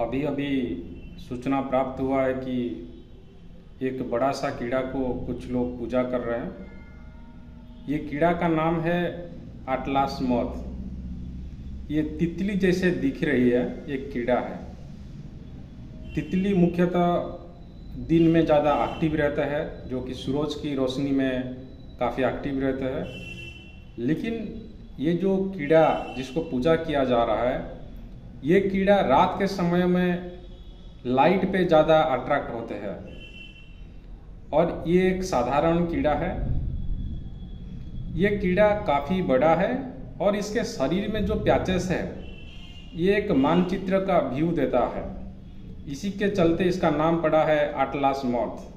अभी अभी सूचना प्राप्त हुआ है कि एक बड़ा सा कीड़ा को कुछ लोग पूजा कर रहे हैं। ये कीड़ा का नाम है एटलास मॉथ। ये तितली जैसे दिख रही है, एक कीड़ा है। तितली मुख्यतः दिन में ज़्यादा एक्टिव रहता है, जो कि सूरज की रोशनी में काफ़ी एक्टिव रहता है। लेकिन ये जो कीड़ा जिसको पूजा किया जा रहा है, ये कीड़ा रात के समय में लाइट पे ज़्यादा अट्रैक्ट होते हैं और ये एक साधारण कीड़ा है। ये कीड़ा काफ़ी बड़ा है और इसके शरीर में जो पैचेस है ये एक मानचित्र का व्यू देता है। इसी के चलते इसका नाम पड़ा है एटलास मॉथ।